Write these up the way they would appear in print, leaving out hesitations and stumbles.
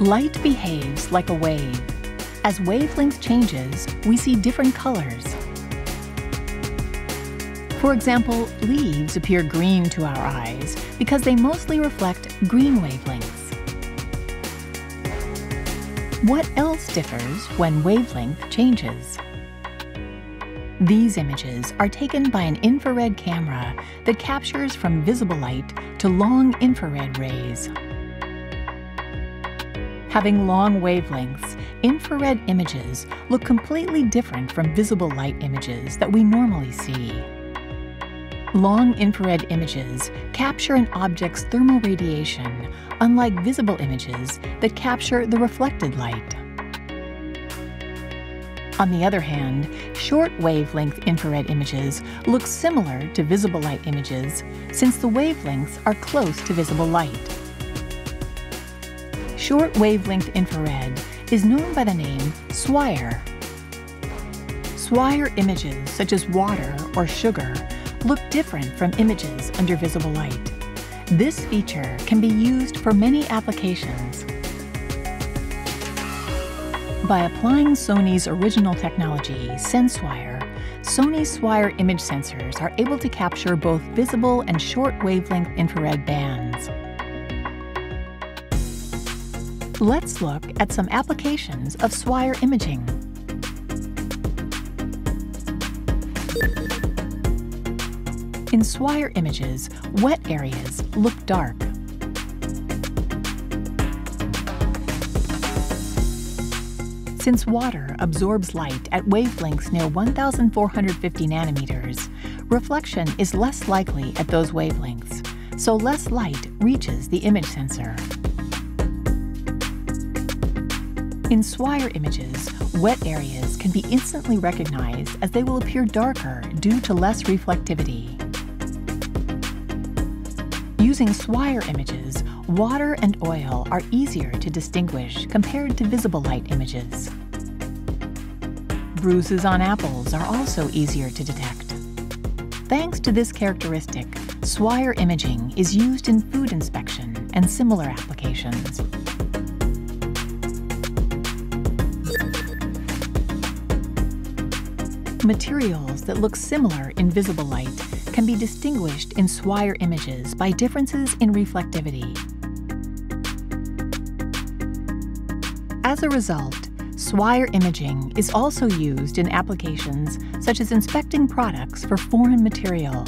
Light behaves like a wave. As wavelength changes, we see different colors. For example, leaves appear green to our eyes because they mostly reflect green wavelengths. What else differs when wavelength changes? These images are taken by an infrared camera that captures from visible light to long infrared rays. Having long wavelengths, infrared images look completely different from visible light images that we normally see. Long infrared images capture an object's thermal radiation, unlike visible images that capture the reflected light. On the other hand, short wavelength infrared images look similar to visible light images since the wavelengths are close to visible light. Short wavelength infrared is known by the name SenSWIR. SenSWIR images such as water or sugar look different from images under visible light. This feature can be used for many applications. By applying Sony's original technology, SenSWIR, Sony's SWIR image sensors are able to capture both visible and short wavelength infrared bands. Let's look at some applications of SWIR imaging. In SWIR images, wet areas look dark. Since water absorbs light at wavelengths near 1,450 nanometers, reflection is less likely at those wavelengths, so less light reaches the image sensor. In SWIR images, wet areas can be instantly recognized as they will appear darker due to less reflectivity. Using SWIR images, water and oil are easier to distinguish compared to visible light images. Bruises on apples are also easier to detect. Thanks to this characteristic, SWIR imaging is used in food inspection and similar applications. Materials that look similar in visible light can be distinguished in SWIR images by differences in reflectivity. As a result, SWIR imaging is also used in applications such as inspecting products for foreign material.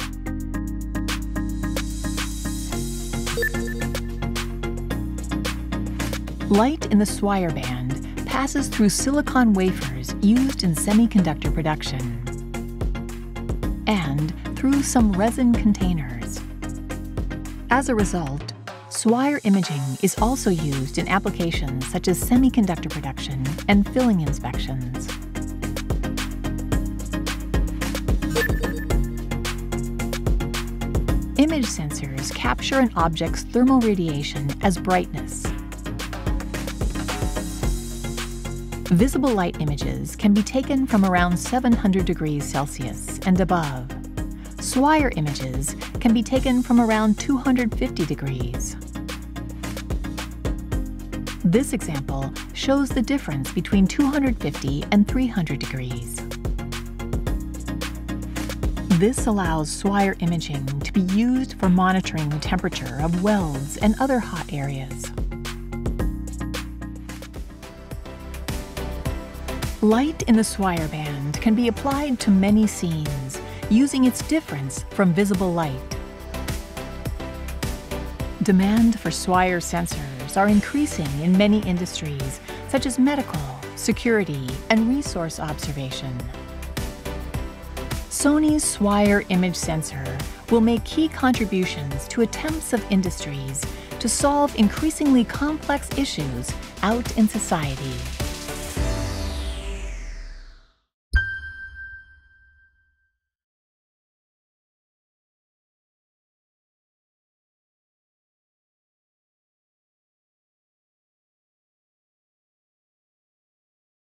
Light in the SWIR band passes through silicon wafers used in semiconductor production and through some resin containers. As a result, SWIR imaging is also used in applications such as semiconductor production and filling inspections. Image sensors capture an object's thermal radiation as brightness. Visible light images can be taken from around 700 degrees Celsius and above. SWIR images can be taken from around 250 degrees. This example shows the difference between 250 and 300 degrees. This allows SWIR imaging to be used for monitoring the temperature of welds and other hot areas. Light in the SWIR band can be applied to many scenes, using its difference from visible light. Demand for SWIR sensors are increasing in many industries, such as medical, security, and resource observation. Sony's SWIR image sensor will make key contributions to attempts of industries to solve increasingly complex issues out in society.